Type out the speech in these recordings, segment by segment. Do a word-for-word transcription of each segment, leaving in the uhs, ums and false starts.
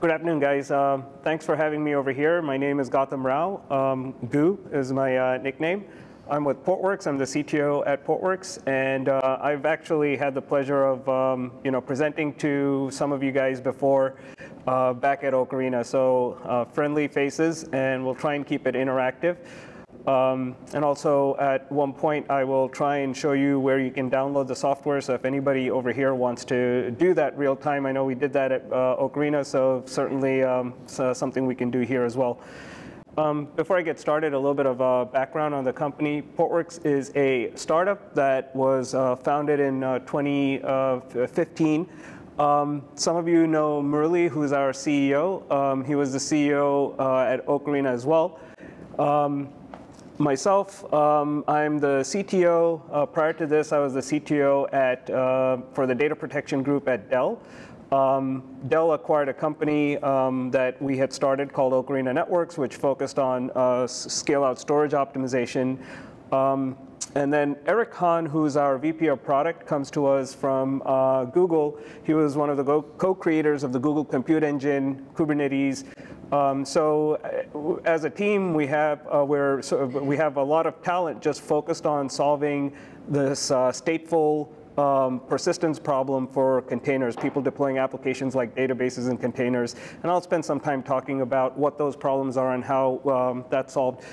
Good afternoon, guys. Uh, thanks for having me over here. My name is Goutham Rao. Um, Goo is my uh, nickname. I'm with Portworx. I'm the C T O at Portworx, and uh, I've actually had the pleasure of um, you know presenting to some of you guys before uh, back at Ocarina. So uh, friendly faces, and we'll try and keep it interactive. Um, and also, at one point, I will try and show you where you can download the software. So if anybody over here wants to do that real time, I know we did that at uh, Ocarina, so certainly um, so something we can do here as well. Um, before I get started, a little bit of uh, background on the company. Portworx is a startup that was uh, founded in uh, twenty fifteen. Um, some of you know Murli, who's our C E O. Um, he was the C E O uh, at Ocarina as well. Um, Myself, um, I'm the C T O. Uh, prior to this, I was the C T O at, uh, for the data protection group at Dell. Um, Dell acquired a company um, that we had started called Ocarina Networks, which focused on uh, scale-out storage optimization. Um, and then Eric Hahn, who's our V P of product, comes to us from uh, Google. He was one of the co-creators of the Google Compute Engine, Kubernetes. Um, so, uh, as a team, we have uh, we're so we have a lot of talent just focused on solving this uh, stateful um, persistence problem for containers. People deploying applications like databases and containers, and I'll spend some time talking about what those problems are and how um, that's solved.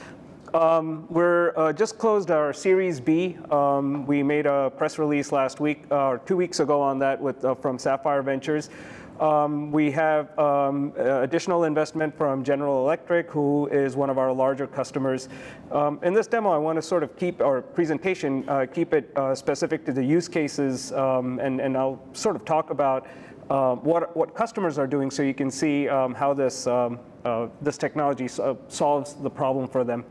Um, we're uh, just closed our Series B. Um, we made a press release last week uh, or two weeks ago on that with uh, from Sapphire Ventures. Um, we have um, additional investment from General Electric, who is one of our larger customers. Um, in this demo, I want to sort of keep our presentation, uh, keep it uh, specific to the use cases, um, and, and I'll sort of talk about uh, what, what customers are doing so you can see um, how this, um, uh, this technology so solves the problem for them.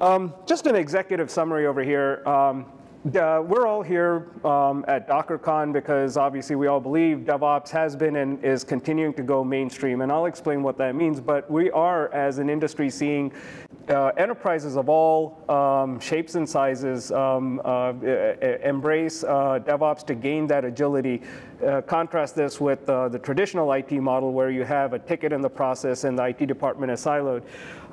Um, just an executive summary over here. Um, Uh, we're all here um, at DockerCon because obviously we all believe DevOps has been and is continuing to go mainstream, and I'll explain what that means, but we are, as an industry, seeing uh, enterprises of all um, shapes and sizes um, uh, embrace uh, DevOps to gain that agility. Uh, contrast this with uh, the traditional I T model where you have a ticket in the process and the I T department is siloed.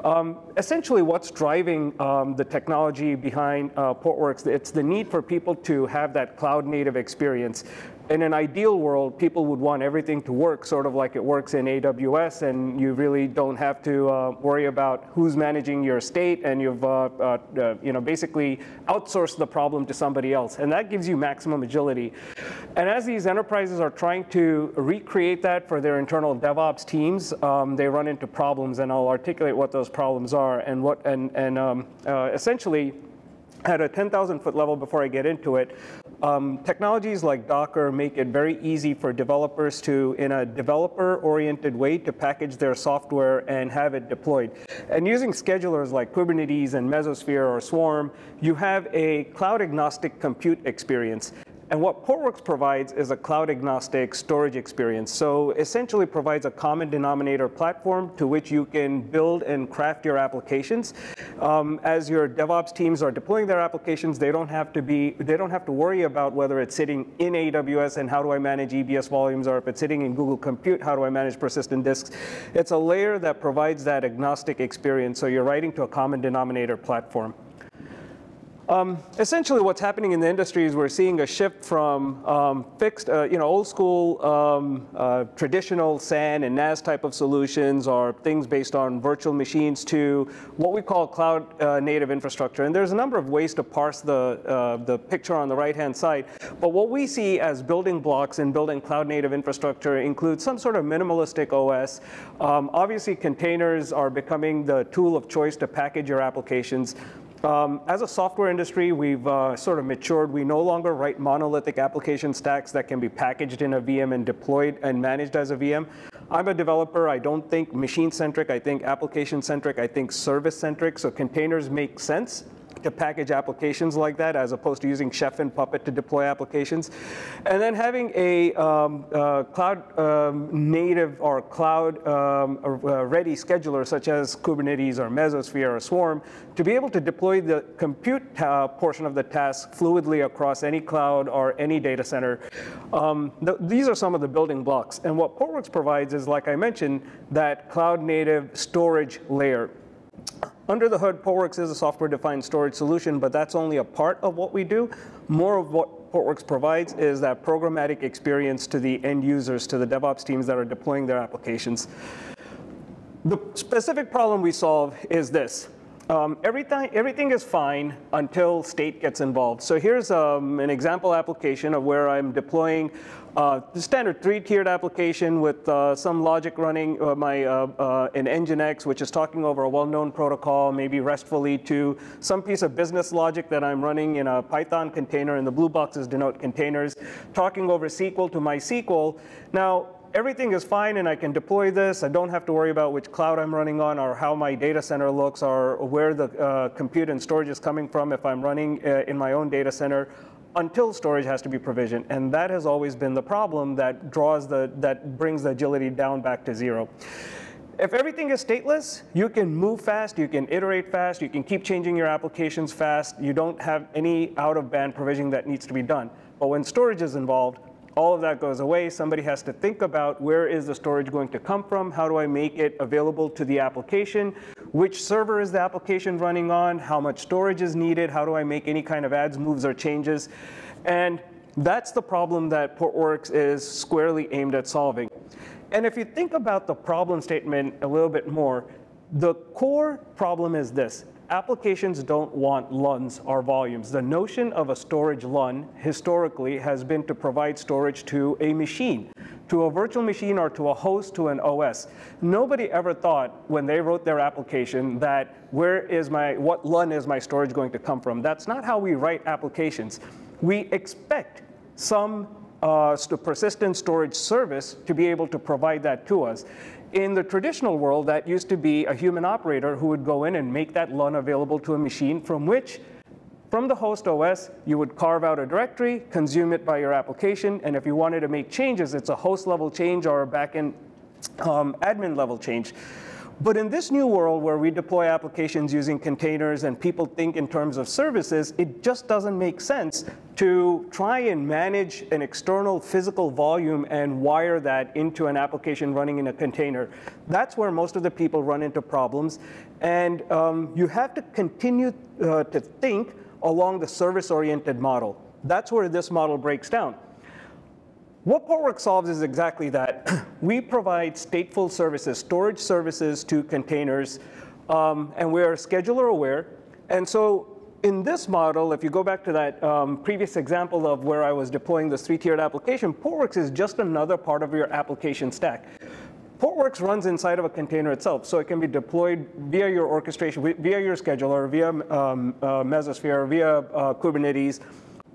Um, essentially, what's driving um, the technology behind uh, Portworx, it's the need for people to have that cloud-native experience. In an ideal world, people would want everything to work sort of like it works in A W S, and you really don't have to uh, worry about who's managing your state, and you've uh, uh, uh, you know basically outsourced the problem to somebody else, and that gives you maximum agility. And as these enterprises are trying to recreate that for their internal DevOps teams, um, they run into problems, and I'll articulate what those problems are and what and and um, uh, essentially. At a ten thousand foot level, before I get into it, um, technologies like Docker make it very easy for developers to, in a developer-oriented way, to package their software and have it deployed. And using schedulers like Kubernetes and Mesosphere or Swarm, you have a cloud-agnostic compute experience. And what Portworx provides is a cloud-agnostic storage experience. So essentially provides a common denominator platform to which you can build and craft your applications. Um, as your DevOps teams are deploying their applications, they don't have to be, they don't have to worry about whether it's sitting in A W S and how do I manage E B S volumes, or if it's sitting in Google Compute, how do I manage persistent disks. It's a layer that provides that agnostic experience. So you're writing to a common denominator platform. Um, essentially, what's happening in the industry is we're seeing a shift from um, fixed, uh, you know, old school, um, uh, traditional S A N and NAS type of solutions, or things based on virtual machines, to what we call cloud uh, native infrastructure. And there's a number of ways to parse the uh, the picture on the right hand side. But what we see as building blocks in building cloud native infrastructure includes some sort of minimalistic O S. Um, obviously, containers are becoming the tool of choice to package your applications. Um, as a software industry, we've uh, sort of matured. We no longer write monolithic application stacks that can be packaged in a V M and deployed and managed as a V M. I'm a developer. I don't think machine-centric. I think application-centric. I think service-centric. So containers make sense. to package applications like that, as opposed to using Chef and Puppet to deploy applications. And then having a um, uh, cloud um, native or cloud um, uh, ready scheduler, such as Kubernetes or Mesosphere or Swarm, to be able to deploy the compute uh, portion of the task fluidly across any cloud or any data center. Um, th these are some of the building blocks. And what Portworx provides is, like I mentioned, that cloud native storage layer. Under the hood, Portworx is a software-defined storage solution, but that's only a part of what we do. More of what Portworx provides is that programmatic experience to the end users, to the DevOps teams that are deploying their applications. The specific problem we solve is this. Um, everything, everything is fine until state gets involved. So here's um, an example application of where I'm deploying uh, the standard three-tiered application with uh, some logic running uh, my, uh, uh, in Nginx, which is talking over a well-known protocol, maybe RESTfully, to some piece of business logic that I'm running in a Python container, and the blue boxes denote containers, talking over S Q L to MySQL. Now, everything is fine and I can deploy this. I don't have to worry about which cloud I'm running on or how my data center looks or where the uh, compute and storage is coming from if I'm running uh, in my own data center, until storage has to be provisioned. And that has always been the problem that draws the, that brings the agility down back to zero. If everything is stateless, you can move fast, you can iterate fast, you can keep changing your applications fast, you don't have any out-of-band provisioning that needs to be done. But when storage is involved, all of that goes away. Somebody has to think about, where is the storage going to come from? How do I make it available to the application? Which server is the application running on? How much storage is needed? How do I make any kind of adds, moves, or changes? And that's the problem that Portworx is squarely aimed at solving. And if you think about the problem statement a little bit more, the core problem is this. Applications don't want L U Ns or volumes. The notion of a storage L U N historically has been to provide storage to a machine, to a virtual machine or to a host, to an O S. Nobody ever thought when they wrote their application that where is my, what L U N is my storage going to come from? That's not how we write applications. We expect some uh, persistent storage service to be able to provide that to us. In the traditional world, that used to be a human operator who would go in and make that L U N available to a machine from which, from the host O S, you would carve out a directory, consume it by your application, and if you wanted to make changes, it's a host level change or a backend um, admin level change. But in this new world where we deploy applications using containers and people think in terms of services, it just doesn't make sense to try and manage an external physical volume and wire that into an application running in a container. That's where most of the people run into problems. And um, you have to continue uh, to think along the service-oriented model. That's where this model breaks down. What Portworx solves is exactly that. We provide stateful services, storage services to containers, um, and we are scheduler aware. And so in this model, if you go back to that um, previous example of where I was deploying this three-tiered application, Portworx is just another part of your application stack. Portworx runs inside of a container itself, so it can be deployed via your orchestration, via your scheduler, via um, uh, Mesosphere, via uh, Kubernetes.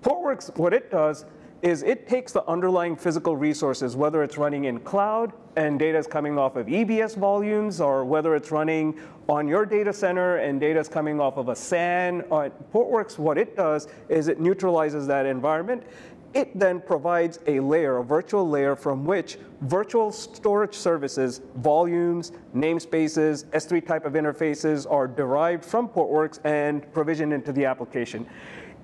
Portworx, what it does is it takes the underlying physical resources, whether it's running in cloud and data is coming off of E B S volumes, or whether it's running on your data center and data is coming off of a S A N. Portworx, what it does is it neutralizes that environment. It then provides a layer, a virtual layer, from which virtual storage services, volumes, namespaces, S three type of interfaces are derived from Portworx and provisioned into the application.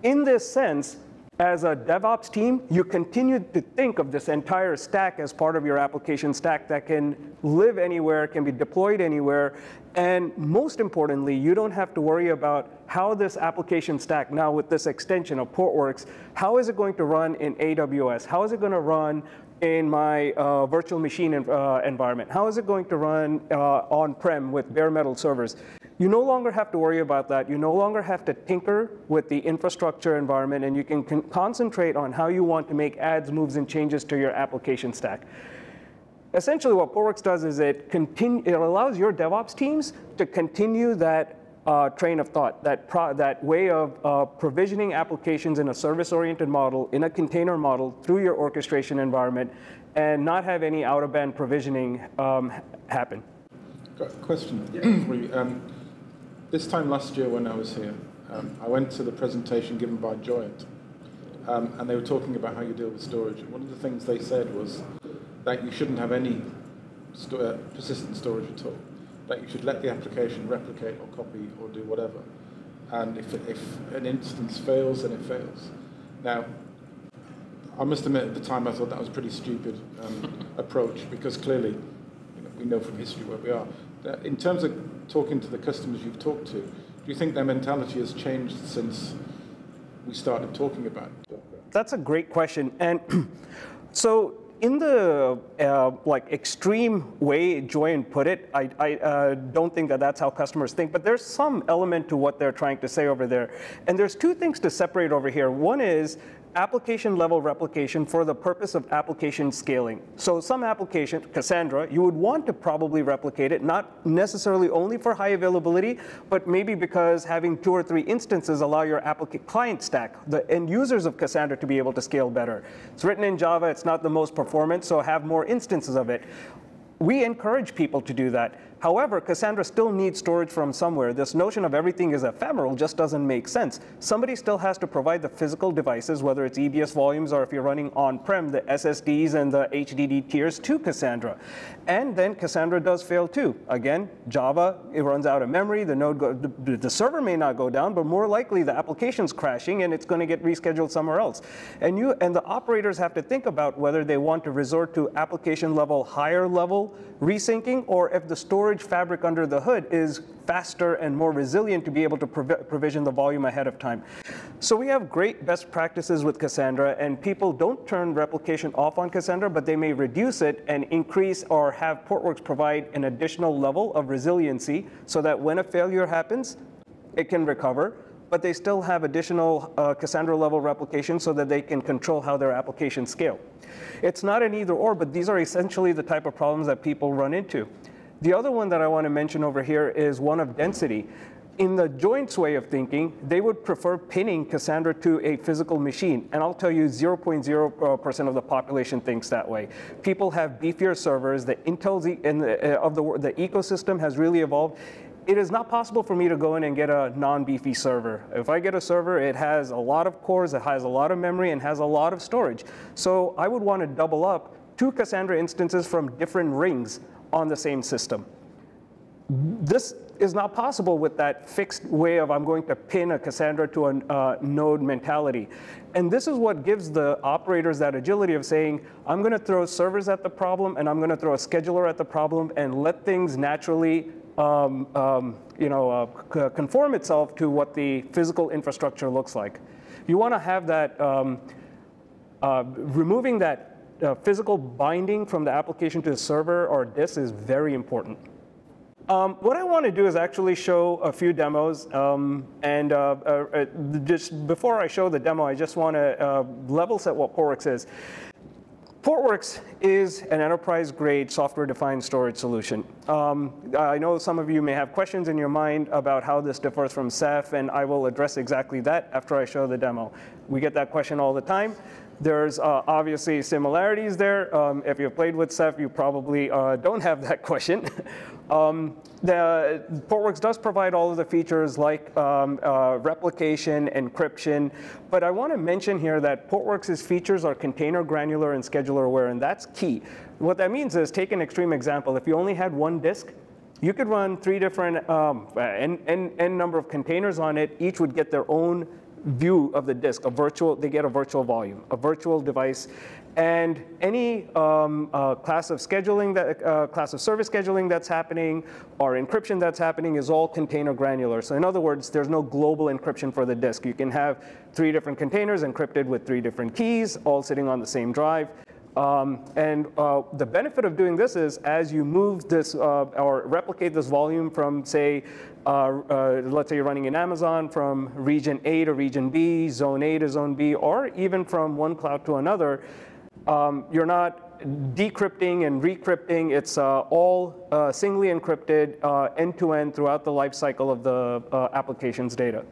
In this sense, as a DevOps team, you continue to think of this entire stack as part of your application stack that can live anywhere, can be deployed anywhere, and most importantly, you don't have to worry about how this application stack now with this extension of Portworx, how is it going to run in A W S? How is it going to run in my uh, virtual machine uh, environment? How is it going to run uh, on-prem with bare metal servers? You no longer have to worry about that. You no longer have to tinker with the infrastructure environment, and you can con concentrate on how you want to make adds, moves, and changes to your application stack. Essentially, what Portworx does is it, it allows your DevOps teams to continue that uh, train of thought, that, pro that way of uh, provisioning applications in a service-oriented model, in a container model, through your orchestration environment, and not have any out-of-band provisioning um, happen. Question for you. Um, This time last year when I was here, Um, I went to the presentation given by Joyant, um, and they were talking about how you deal with storage. And one of the things they said was that you shouldn't have any sto uh, persistent storage at all, that you should let the application replicate or copy or do whatever. And if, if an instance fails, then it fails. Now, I must admit, at the time, I thought that was a pretty stupid um, approach, because clearly, you know, we know from history where we are. In terms of talking to the customers you've talked to, do you think their mentality has changed since we started talking about it? That's a great question. And so in the uh, like extreme way Joyant put it, I, I uh, don't think that that's how customers think, but there's some element to what they're trying to say over there. And there's two things to separate over here. One is application level replication for the purpose of application scaling. So some application, Cassandra, you would want to probably replicate it, not necessarily only for high availability, but maybe because having two or three instances allow your application client stack, the end users of Cassandra, to be able to scale better. It's written in Java, it's not the most performant, so have more instances of it. We encourage people to do that. However, Cassandra still needs storage from somewhere. This notion of everything is ephemeral just doesn't make sense. Somebody still has to provide the physical devices, whether it's E B S volumes or if you're running on-prem, the S S Ds and the H D D tiers to Cassandra. And then Cassandra does fail too. Again, Java, it runs out of memory. The node, go, the, the server may not go down, but more likely the application's crashing and it's going to get rescheduled somewhere else. And you and the operators have to think about whether they want to resort to application level, higher level resyncing, or if the storage fabric under the hood is faster and more resilient to be able to prov provision the volume ahead of time. So we have great best practices with Cassandra, and people don't turn replication off on Cassandra, but they may reduce it and increase or have Portworx provide an additional level of resiliency so that when a failure happens, it can recover, but they still have additional uh, Cassandra level replication so that they can control how their applications scale. It's not an either or, but these are essentially the type of problems that people run into. The other one that I want to mention over here is one of density. In the Joyant's way of thinking, they would prefer pinning Cassandra to a physical machine. And I'll tell you, zero point zero percent of the population thinks that way. People have beefier servers. The Intel's e and the, uh, of the, the ecosystem has really evolved. It is not possible for me to go in and get a non-beefy server. If I get a server, it has a lot of cores, it has a lot of memory, and has a lot of storage. So I would want to double up two Cassandra instances from different rings on the same system. This is not possible with that fixed way of I'm going to pin a Cassandra to a uh, node mentality. And this is what gives the operators that agility of saying, I'm going to throw servers at the problem, and I'm going to throw a scheduler at the problem, and let things naturally Um, um, you know, uh, conform itself to what the physical infrastructure looks like. You want to have that, um, uh, removing that uh, physical binding from the application to the server or disk is very important. Um, what I want to do is actually show a few demos. Um, and uh, uh, just before I show the demo, I just want to uh, level set what Portworx is. Portworx is an enterprise-grade software-defined storage solution. Um, I know some of you may have questions in your mind about how this differs from Ceph, and I will address exactly that after I show the demo. We get that question all the time. There's uh, obviously similarities there. Um, if you've played with Ceph, you probably uh, don't have that question. um, the, Portworx does provide all of the features like um, uh, replication, encryption, but I want to mention here that Portworx's features are container granular and scheduler aware, and that's key. What that means is, take an extreme example. If you only had one disk, you could run three different um, n, n, n number of containers on it. Each would get their own view of the disk, a virtual, they get a virtual volume, a virtual device. And any um, uh, class of scheduling, that, uh, class of service scheduling that's happening or encryption that's happening is all container granular. So in other words, there's no global encryption for the disk. You can have three different containers encrypted with three different keys, all sitting on the same drive. Um, and uh, the benefit of doing this is, as you move this uh, or replicate this volume from, say, uh, uh, let's say you're running in Amazon, from region A to region B, zone A to zone B, or even from one cloud to another, um, you're not decrypting and recrypting. It's uh, all uh, singly encrypted uh, end to end throughout the life cycle of the uh, application's data.